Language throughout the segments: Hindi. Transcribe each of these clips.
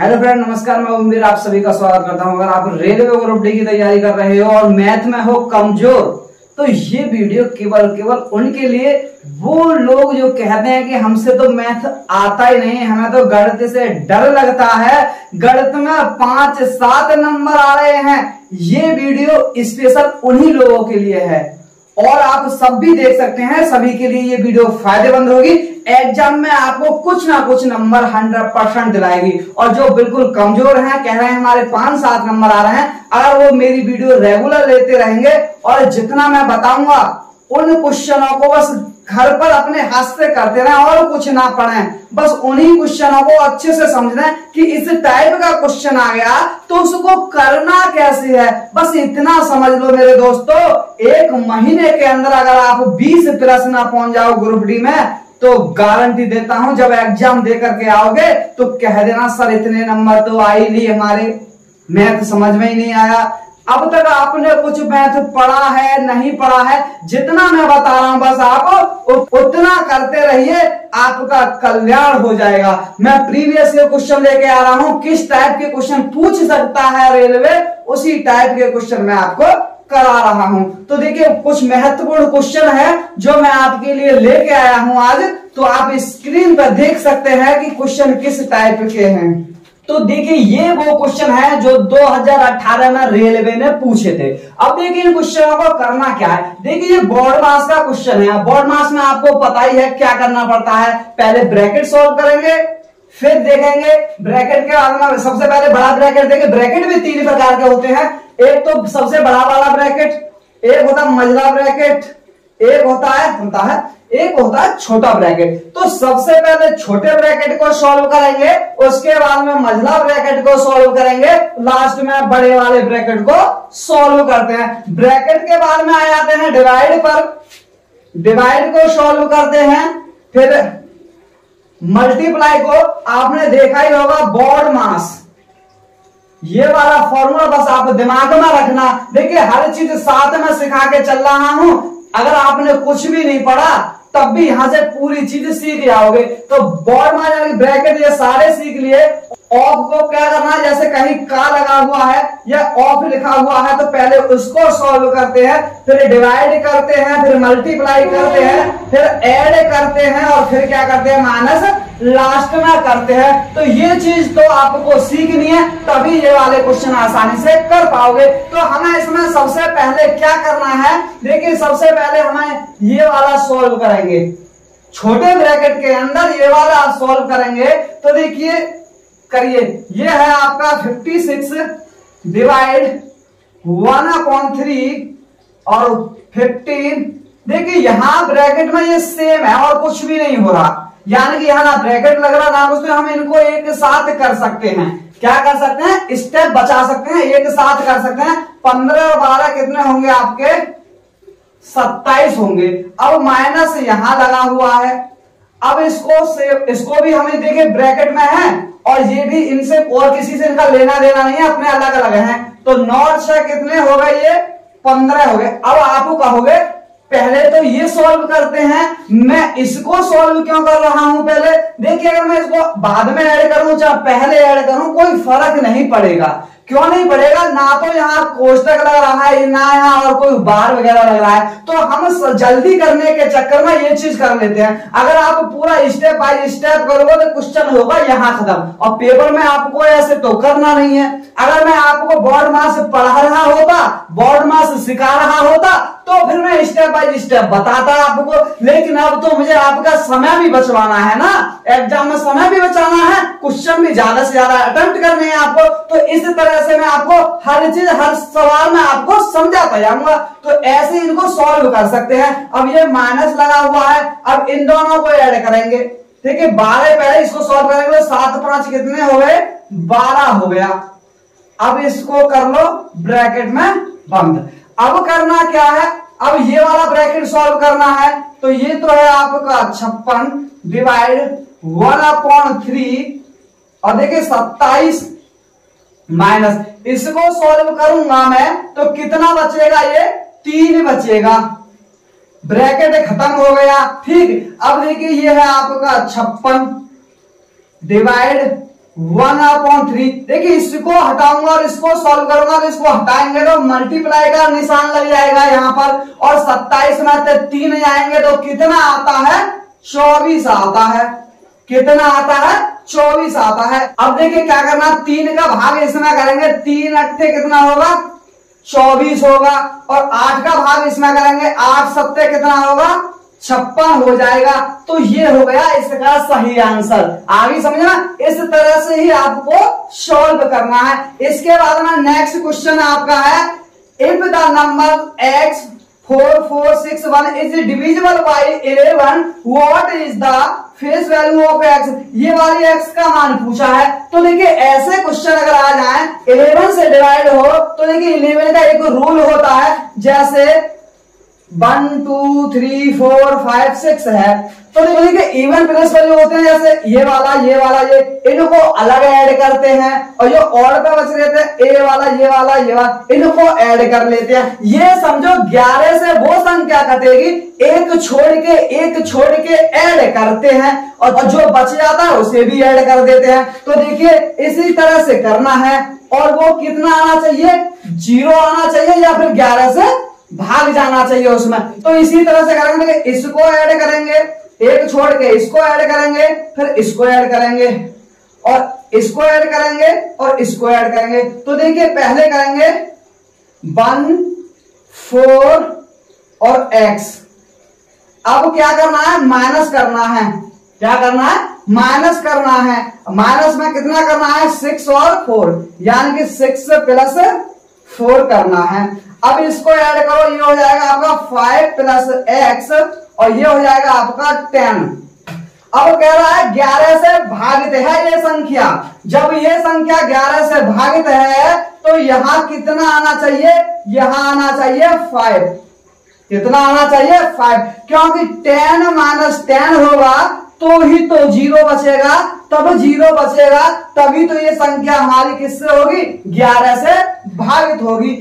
हेलो फ्रेंड नमस्कार, मैं ओमवीर आप सभी का स्वागत करता हूं। अगर आप रेलवे ग्रुप डी की तैयारी कर रहे हो और मैथ में हो कमजोर तो ये वीडियो केवल उनके लिए, वो लोग जो कहते हैं कि हमसे तो मैथ आता ही नहीं, हमें तो गणित से डर लगता है, गणित में 5-7 नंबर आ रहे हैं। ये वीडियो स्पेशल उन्हीं लोगों के लिए है और आप सब भी देख सकते हैं, सभी के लिए ये वीडियो फायदेमंद होगी। एग्जाम में आपको कुछ ना कुछ नंबर 100% दिलाएगी। और जो बिल्कुल कमजोर हैं, कह रहे हैं हमारे 5-7 नंबर आ रहे हैं, अगर वो मेरी वीडियो रेगुलर लेते रहेंगे और जितना मैं बताऊंगा उन क्वेश्चनों को बस घर पर अपने हाथ से करते रहें और कुछ ना पढ़ें, बस उन्हीं क्वेश्चनों को अच्छे से समझना कि इस टाइप का क्वेश्चन आ गया तो उसको करना कैसे है। बस इतना समझ लो मेरे दोस्तों, 1 महीने के अंदर अगर आप 20 प्रश्न ना पहुंच जाओ ग्रुप डी में तो गारंटी देता हूं जब एग्जाम दे करके आओगे तो कह देना सर इतने नंबर तो आ ही नहीं, हमारे मैथ समझ में ही नहीं आया। अब तक आपने कुछ मैथ पढ़ा है नहीं पढ़ा है, जितना मैं बता रहा हूं बस आप उतना करते रहिए, आपका कल्याण हो जाएगा। मैं प्रीवियस ईयर क्वेश्चन लेके आ रहा हूं, किस टाइप के क्वेश्चन पूछ सकता है रेलवे उसी टाइप के क्वेश्चन मैं आपको करा रहा हूं। तो देखिए कुछ महत्वपूर्ण क्वेश्चन है जो मैं आपके लिए लेके आया हूं आज, तो आप स्क्रीन पर देख सकते हैं कि क्वेश्चन किस टाइप के हैं। तो देखिए ये वो क्वेश्चन है जो 2018 में रेलवे ने पूछे थे। अब देखिए इन क्वेश्चनों को करना क्या है। देखिए ये बोर्ड मास का क्वेश्चन है, बोर्ड मास में आपको पता ही है क्या करना पड़ता है। पहले ब्रैकेट सॉल्व करेंगे, फिर देखेंगे ब्रैकेट के बाद में सबसे पहले बड़ा ब्रैकेट देखें। ब्रैकेट भी 3 प्रकार के होते हैं, एक तो सबसे बड़ा वाला ब्रैकेट, एक होता है मझला ब्रैकेट, एक होता है एक होता है छोटा ब्रैकेट। तो सबसे पहले छोटे ब्रैकेट को सॉल्व करेंगे, उसके बाद में मझला ब्रैकेट को सॉल्व करेंगे, लास्ट में बड़े वाले ब्रैकेट को सॉल्व करते हैं। ब्रैकेट के बाद में आ जाते हैं डिवाइड पर, डिवाइड को सॉल्व करते हैं, फिर मल्टीप्लाई को आपने देखा ही होगा बोर्ड मास, ये वाला फॉर्मूला बस आप दिमाग में रखना। देखिए हर चीज साथ में सिखा के चल रहा हूं, अगर आपने कुछ भी नहीं पढ़ा तब भी यहां से पूरी चीज सीख जाओगे। तो बोर्ड मास यानी ब्रैकेट ये सारे सीख लिए। ऑफ को क्या करना है, जैसे कहीं का लगा हुआ है या ऑफ लिखा हुआ है तो पहले उसको सॉल्व करते हैं, फिर डिवाइड करते हैं, फिर मल्टीप्लाई करते हैं, फिर ऐड करते हैं और फिर क्या करते हैं माइनस लास्ट में करते हैं। तो ये चीज तो आपको सीखनी है, तभी ये वाले क्वेश्चन आसानी से कर पाओगे। तो हमें इसमें सबसे पहले क्या करना है, देखिए सबसे पहले हमें ये वाला सॉल्व करेंगे, छोटे ब्रैकेट के अंदर ये वाला सॉल्व करेंगे। तो देखिए करिए, ये है आपका 56 डिवाइड 1/3 और 15। देखिए यहां ब्रैकेट में ये सेम है और कुछ भी नहीं हो रहा, यानी कि यहां ना ब्रैकेट लग रहा ना कुछ। हम इनको एक साथ कर सकते हैं, क्या कर सकते हैं, स्टेप बचा सकते हैं, एक साथ कर सकते हैं। 15 और 12 कितने होंगे आपके, 27 होंगे। अब माइनस यहां लगा हुआ है, अब इसको भी हमें देखिए ब्रैकेट में है और ये भी इनसे और किसी से इनका लेना देना नहीं है, अपने अलग अलग हैं। तो 9 और 6 कितने हो गए, ये 15 हो गए। अब आप कहोगे पहले तो ये सॉल्व करते हैं, मैं इसको सॉल्व क्यों कर रहा हूं पहले। देखिए अगर मैं इसको बाद में ऐड करूं चाहे पहले ऐड करूं कोई फर्क नहीं पड़ेगा। क्यों नहीं पड़ेगा, ना तो यहाँ कोष्टक लग रहा है ना यहाँ और कोई बार वगैरह लग रहा है, तो हम जल्दी करने के चक्कर में ये चीज कर लेते हैं। अगर आप पूरा स्टेप बाय स्टेप करोगे तो क्वेश्चन होगा यहाँ खत्म और पेपर में आपको ऐसे तो करना नहीं है। अगर मैं आपको बोर्ड मास पढ़ा रहा होता, बोर्ड मास सिखा रहा होता तो फिर मैं स्टेप बाय स्टेप बताता आपको, लेकिन अब तो मुझे आपका समय भी बचवाना है ना, एग्जाम में समय भी बचाना है, क्वेश्चन भी ज्यादा से ज्यादा अटेम्प्ट करने हैं आपको। तो इस तरह से मैं आपको हर चीज हर सवाल में आपको समझाता जाऊंगा। तो ऐसे इनको सॉल्व कर सकते हैं। अब ये माइनस लगा हुआ है, अब इन दोनों को ऐड करेंगे, ठीक है। 12 पहले इसको सॉल्व करेंगे, 7 5 कितने हो गए, 12 हो गया। अब इसको कर लो ब्रैकेट में बंद। अब करना क्या है, अब ये वाला ब्रैकेट सॉल्व करना है। तो ये तो है आपका 56 डिवाइड 1/3 और देखिए 27 माइनस, इसको सॉल्व करूंगा मैं तो कितना बचेगा, ये 3 बचेगा। ब्रैकेट खत्म हो गया, ठीक। अब देखिए ये है आपका 56 डिवाइड 1/3। देखिए इसको हटाऊंगा और इसको सॉल्व करूंगा तो इसको हटाएंगे तो मल्टीप्लाई का निशान लग जाएगा यहाँ पर, और 27 में 3 आएंगे तो कितना आता है 24 आता है, कितना आता है 24 आता है। अब देखिए क्या करना, 3 का भाग इसमें करेंगे, 3 अट्ठे कितना होगा 24 होगा, और 8 का भाग इसमें करेंगे 8 सत्ते कितना होगा 56 हो जाएगा। तो ये हो गया इसका सही आंसर। आगे समझना, इस तरह से ही आपको सॉल्व करना है। इसके बाद में नेक्स्ट क्वेश्चन आपका है, if the number x 4461 is divisible by 11 what is the face value of x। ये वाली x का मान पूछा है। तो देखिए ऐसे क्वेश्चन अगर आ जाए 11 से डिवाइड हो तो देखिए 11 का एक रूल होता है, जैसे 1 2 3 4 5 6 है तो देखिए इवन प्लस वाले होते हैं, जैसे ये वाला ये वाला ये, इनको अलग ऐड करते हैं और जो ऑड पे बच रहे थे ए वाला ये वाला ये वाला इनको ऐड कर लेते हैं। ये समझो 11 से वो संख्या कटेगी, एक छोड़ के ऐड करते हैं और जो बच जाता है उसे भी ऐड कर देते हैं। तो देखिए इसी तरह से करना है, और वो कितना आना चाहिए 0 आना चाहिए या फिर 11 से भाग जाना चाहिए उसमें। तो इसी तरह से करेंगे, इसको ऐड करेंगे, एक छोड़ के इसको ऐड करेंगे, फिर इसको ऐड करेंगे और इसको ऐड करेंगे और इसको ऐड करेंगे। तो देखिए पहले करेंगे 1 4 और x। अब क्या करना है माइनस करना है, क्या करना है माइनस करना है। माइनस में कितना करना है 6 और 4, यानी कि 6 प्लस 4 करना है। अब इसको ऐड करो, ये हो जाएगा आपका 5 प्लस x और ये हो जाएगा आपका 10। अब कह रहा है 11 से भागित है ये संख्या, जब ये संख्या 11 से भागित है तो यहाँ कितना आना चाहिए, यहाँ आना चाहिए 5, कितना आना चाहिए 5, क्योंकि 10 माइनस 10 होगा तो ही तो 0 बचेगा, तब 0 बचेगा तभी तो ये संख्या हमारी किससे होगी 11 से भागित होगी।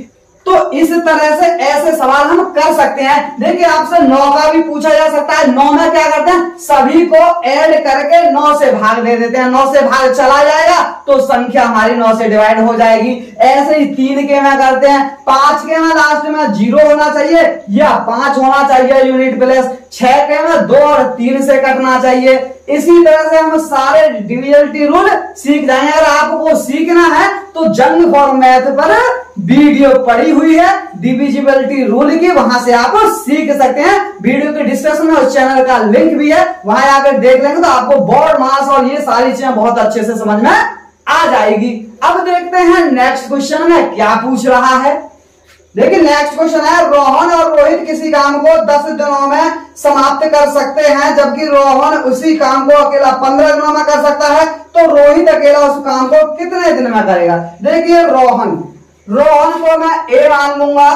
तो इस तरह से ऐसे सवाल हम कर सकते हैं। देखिए आपसे 9 का भी पूछा जा सकता है, 9 में क्या करते हैं सभी को ऐड करके 9 से भाग दे देते हैं, 9 से भाग चला जाएगा तो संख्या हमारी 9 से डिवाइड हो जाएगी। ऐसे ही 3 के में करते हैं, 5 के में लास्ट में 0 होना चाहिए या 5 होना चाहिए यूनिट प्लेस, 6 के में 2 और 3 से कटना चाहिए। इसी तरह से हम सारे डीवीएलटी रूल सीख जाएंगे। अगर आपको सीखना है तो जंग फॉर मैथ पर वीडियो पड़ी हुई है डिविजिबिलिटी रूल की, वहां से आप सीख सकते हैं। वीडियो के डिस्क्रिप्शन में उस चैनल का लिंक भी है, वहां आकर देख लेंगे तो आपको बोर्ड मास और ये सारी चीजें बहुत अच्छे से समझ में आ जाएगी। अब देखते हैं नेक्स्ट क्वेश्चन में क्या पूछ रहा है। देखिए नेक्स्ट क्वेश्चन है, रोहन और रोहित किसी काम को 10 दिनों में समाप्त कर सकते हैं, जबकि रोहन उसी काम को अकेला 15 दिनों में कर सकता है, तो रोहित अकेला उस काम को कितने दिन में करेगा। देखिए रोहन को मैं ए मान लूंगा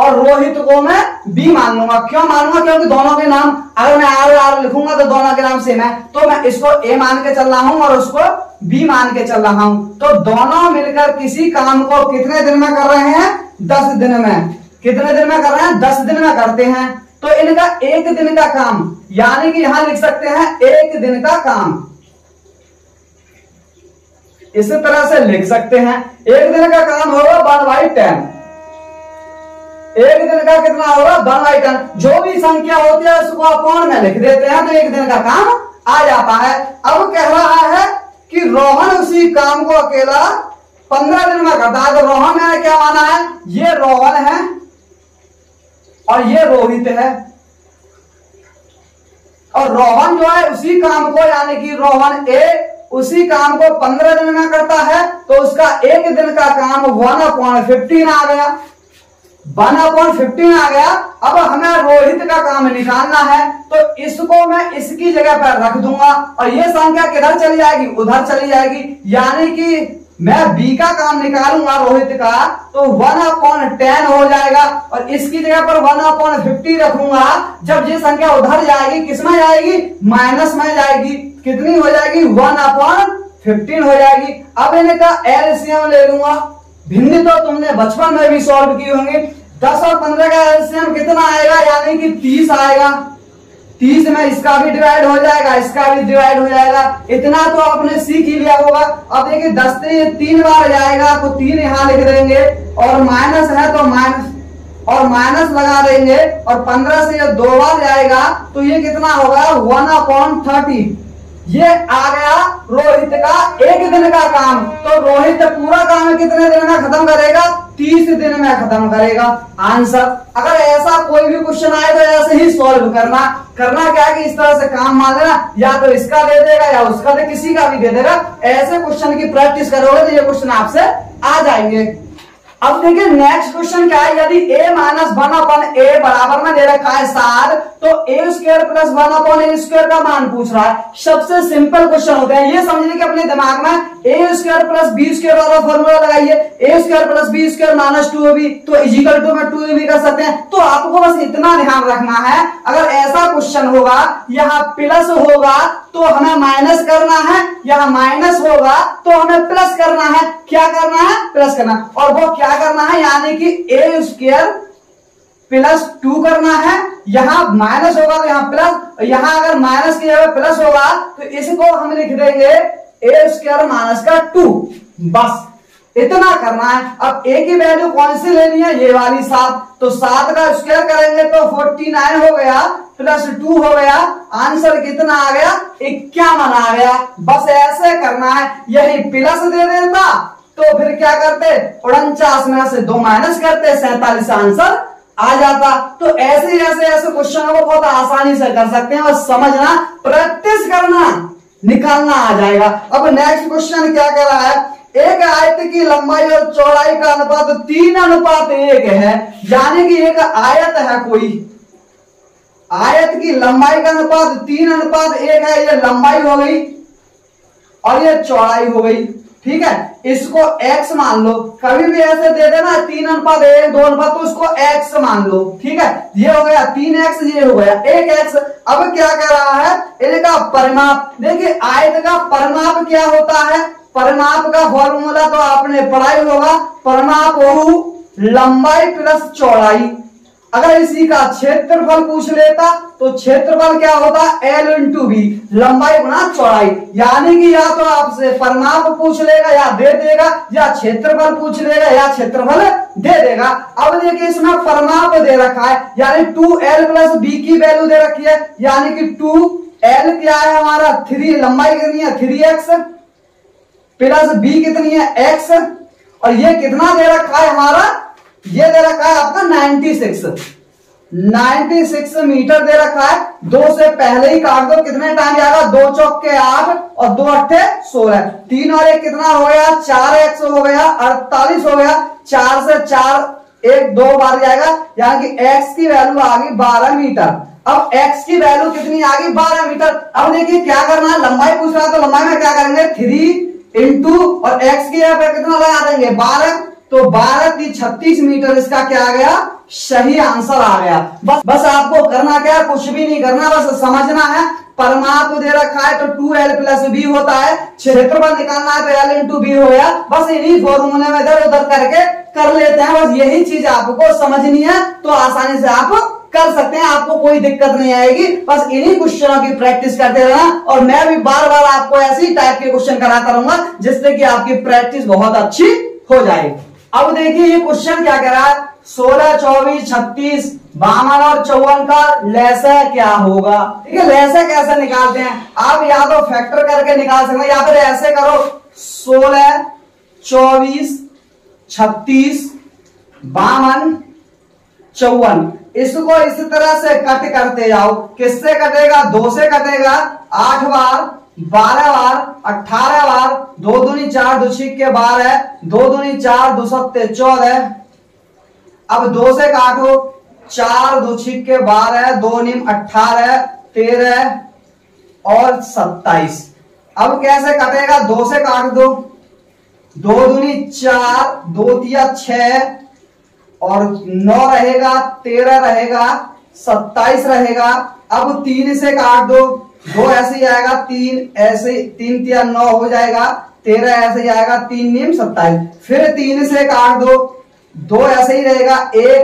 और रोहित को मैं बी मान लूंगा। क्यों मानूंगा, क्योंकि दोनों के नाम अगर मैं आर लिखूंगा तो दोनों के नाम सेम है, तो मैं इसको ए मान के चल रहा हूं और उसको बी मान के चल रहा हूं। तो दोनों मिलकर किसी काम को कितने दिन में कर रहे हैं 10 दिन में, कितने दिन में कर रहे हैं 10 दिन में करते हैं। तो इनका एक दिन का काम, यानी कि यहां लिख सकते हैं एक दिन का काम, इस तरह से लिख सकते हैं। एक दिन का काम होगा 1/10, एक दिन का कितना होगा 1/10, जो भी संख्या होती है उसको अपॉन में लिख देते हैं तो एक दिन का काम आ जाता है। अब कह रहा है कि रोहन उसी काम को अकेला 15 दिन में करता है, तो रोहन मैंने क्या माना है ये रोहन है और ये रोहित है, और रोहन जो है उसी काम को, यानी कि रोहन ए उसी काम को 15 दिन में करता है तो उसका एक दिन का काम 1/15 आ गया, 1/15 आ गया। अब हमें रोहित का काम निकालना है, तो इसको मैं इसकी जगह पर रख दूंगा और ये संख्या किधर चली जाएगी उधर चली जाएगी, यानी कि मैं बी का काम निकालूंगा रोहित का तो 1/10 हो जाएगा और इसकी जगह पर 1/50 रखूंगा। जब ये संख्या उधर जाएगी किसमें जाएगी माइनस में जाएगी, कितनी हो जाएगी 1/15 हो जाएगी। अब इनका एलसीएम ले लूंगा, भिन्न तो तुमने बचपन में भी सॉल्व की होंगी। 10 और 15 का एलसीएम कितना आएगा, यानी कि 30 आएगा, 30 में इसका भी डिवाइड हो जाएगा, इसका भी डिवाइड हो जाएगा। इतना तो आपने सीख ही लिया होगा। अब देखिए 10 से 3 बार जाएगा तो 3 यहाँ लिख देंगे और माइनस है तो माइनस और माइनस लगा देंगे। और 15 से ये 2 बार जाएगा तो ये कितना होगा 1/30। ये आ गया रोहित का एक दिन का काम। तो रोहित पूरा काम कितने दिन में खत्म करेगा? 30 दिन में खत्म करेगा। आंसर। अगर ऐसा कोई भी क्वेश्चन आए तो ऐसे ही सॉल्व करना। करना क्या है कि इस तरह से काम मान लेना, या तो इसका दे देगा या उसका दे, किसी का भी दे देगा। ऐसे क्वेश्चन की प्रैक्टिस करोगे तो ये क्वेश्चन आपसे आ जाएंगे। अब देखिए नेक्स्ट क्वेश्चन क्या है। यदि a-1/a बराबर में दे रखा है 7 तो a² + 1/a² का मान पूछ रहा है। सबसे सिंपल क्वेश्चन होते हैं ये, समझिए कि अपने दिमाग में a² + b² वाला फॉर्मूला लगाइए। a² + b² - 2ab तो = में 2ab कर सकते हैं। तो आपको बस इतना ध्यान रखना है, अगर ऐसा क्वेश्चन होगा यहाँ प्लस होगा तो हमें माइनस करना है, यहाँ माइनस होगा तो हमें प्लस करना है। क्या करना है? प्लस करना। और वो क्या करना है, यानी कि a² + 2 करना है। यहाँ माइनस होगा तो यहाँ प्लस, यहाँ अगर माइनस की जगह प्लस होगा तो इसको हम लिख देंगे a² - 2। बस इतना करना है। अब a की वैल्यू कौन सी लेनी है, ये वाली 7। तो 7 का स्क्वायर करेंगे तो 49 हो गया + 2 हो गया। आंसर कितना आ गया? 51 आ गया। बस ऐसे करना है। यही प्लस दे देता तो फिर क्या करते, 49 में से 2 माइनस करते, 47 आंसर आ जाता। तो ऐसे ऐसे क्वेश्चनों को बहुत आसानी से कर सकते हैं। और समझना, प्रैक्टिस करना, निकालना आ जाएगा। अब नेक्स्ट क्वेश्चन क्या कह रहा है, एक आयत की लंबाई और चौड़ाई का अनुपात 3:1 है। यानी कि एक आयत है, कोई आयत की लंबाई का अनुपात 3:1 है। ये लंबाई हो गई और ये चौड़ाई हो गई, ठीक है। इसको x मान लो। कभी भी ऐसे दे देना 3:1 2:1 तो इसको x मान लो, ठीक है। ये हो गया 3x, ये हो गया 1x। अब क्या कह रहा है, इनका परिमाप। देखिए आयत का परिमाप क्या होता है, परिमाप का फॉर्मूला तो आपने पढ़ाई होगा। परिमाप हो लंबाई प्लस चौड़ाई। अगर इसी का क्षेत्रफल पूछ लेता तो क्षेत्रफल क्या होता, l × b, लंबाई गुणा चौड़ाई। यानी कि या तो आपसे परिमाप पूछ लेगा या दे देगा, या क्षेत्रफल पूछ लेगा या क्षेत्रफल दे देगा। अब देखिए इसमें परिमाप दे रखा है, यानी 2l + b की वैल्यू दे रखी है। यानी कि 2l क्या है हमारा 3, लंबाई कितनी है 3x, + b कितनी है x, और ये कितना दे रखा है हमारा, ये दे रखा है आपका 96 मीटर दे रखा है। 2 से पहले ही काट दो, कितने टाइम जाएगा, 2 × 4 = 8 और 2 × 8 = 16। 3 और 1 कितना हो गया, 4x हो गया, 48 हो गया। 4 से 4 1 2 बार जाएगा, यानी कि x की वैल्यू आ गई 12 मीटर। अब x की वैल्यू कितनी आ गई, 12 मीटर। अब देखिए क्या करना है, लंबाई पूछ रहा है तो लंबाई में क्या करेंगे 3 × और x की जगह पर कितना लगा देंगे 12, तो 12×3 = 36 मीटर। इसका क्या आ गया, सही आंसर आ गया। बस आपको करना क्या है, कुछ भी नहीं करना, बस समझना है। परिमाप दे रखा है तो 2l + b होता है, क्षेत्रफल निकालना है तो l × b हो गया। बस इन्हीं फॉर्मूले में इधर उधर करके कर लेते हैं। बस यही चीज आपको समझनी है तो आसानी से आप कर सकते हैं, आपको कोई दिक्कत नहीं आएगी। बस इन्हीं क्वेश्चनों की प्रैक्टिस करते रहना, और मैं भी बार-बार आपको ऐसे ही टाइप के क्वेश्चन कराता रहूंगा जिससे कि आपकी प्रैक्टिस बहुत अच्छी हो जाए। अब देखिए ये क्वेश्चन क्या कह रहा है, 16, 24, 36, 52 और 54 का लहसा क्या होगा। ठीक है, लहसा कैसे निकालते हैं, आप या तो फैक्टर करके निकाल सकते हैं या फिर ऐसे करो 16, 24, 36, 52, 54। इसको इस तरह से कट करते जाओ। किससे कटेगा, 2 से कटेगा, 8 बार, 12 बार, 18 बार, 2×4 = 12, 2×4 = 14। अब 2 से काटो, 4×2 = 12, 2×9 = 18, 13 और 27। अब कैसे कटेगा, 2 से काट दो, 2×4, 2×3 = 6 और 9 रहेगा, 13 रहेगा, 27 रहेगा। अब 3 से काट दो, 2 ऐसे ही आएगा, 3 ऐसे, 3×3 = 9 हो जाएगा, 13 ऐसे ही आएगा, 3×9 = 27। फिर 3 से काट दो, 2 ऐसे ही रहेगा, 1,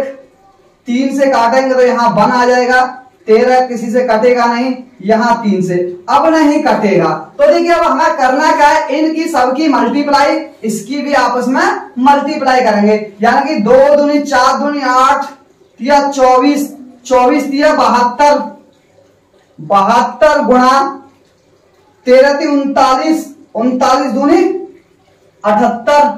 3 से काटेंगे तो यहाँ 1 आ जाएगा, 13 किसी से कटेगा नहीं, यहाँ 3 से अब नहीं कटेगा। तो देखिए अब हमें करना क्या है, इनकी सबकी मल्टीप्लाई, इसकी भी आपस में मल्टीप्लाई करेंगे, यानी कि 2 दूनी 4 दूनी 8 या 24 24 या 72 72 गुणा 13 × 39 39 दूनी 78।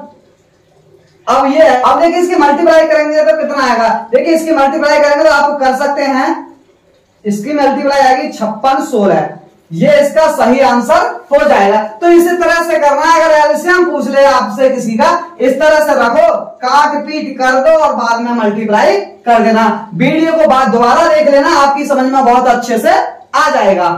अब ये अब देखिए इसकी मल्टीप्लाई करेंगे तो कितना आएगा, देखिए इसकी मल्टीप्लाई करेंगे तो आप कर सकते हैं, इसकी मल्टीप्लाई आएगी 56 16, ये इसका सही आंसर हो जाएगा। तो इसी तरह से करना है, अगर एलसीएम हम पूछ ले आपसे किसी का, इस तरह से रखो, काट पीट कर दो और बाद में मल्टीप्लाई कर देना। वीडियो को बाद दोबारा देख लेना, आपकी समझ में बहुत अच्छे से आ जाएगा।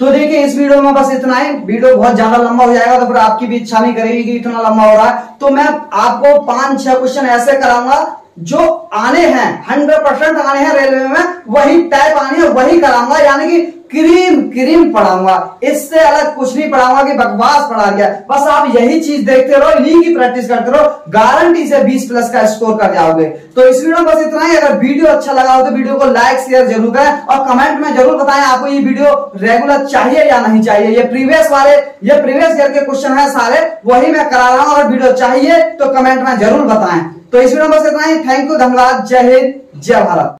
तो देखिए इस वीडियो में बस इतना ही, वीडियो बहुत ज्यादा लंबा हो जाएगा तो फिर आपकी भी इच्छा नहीं करेगी कि इतना लंबा हो रहा है। तो मैं आपको 5-6 क्वेश्चन ऐसे कराऊंगा जो आने हैं, 100% आने हैं रेलवे में, वही टाइप आने हैं वही कराऊंगा, यानी कि क्रीम पढ़ाऊंगा, इससे अलग कुछ नहीं पढ़ाऊंगा कि बकवास पढ़ा गया। बस आप यही चीज देखते रहो, इन्हीं की प्रैक्टिस करते रहो, गारंटी से 20 प्लस का स्कोर कर जाओगे। तो इस वीडियो में बस इतना ही, अगर वीडियो अच्छा लगा हो तो वीडियो को लाइक शेयर जरूर करें और कमेंट में जरूर बताएं आपको ये वीडियो रेगुलर चाहिए या नहीं चाहिए। ये प्रीवियस ईयर के क्वेश्चन है सारे, वही मैं करा रहा हूँ, अगर वीडियो चाहिए तो कमेंट में जरूर बताएं। तो इस वीडियो में बस इतना ही, थैंक यू, धन्यवाद, जय हिंद जय भारत।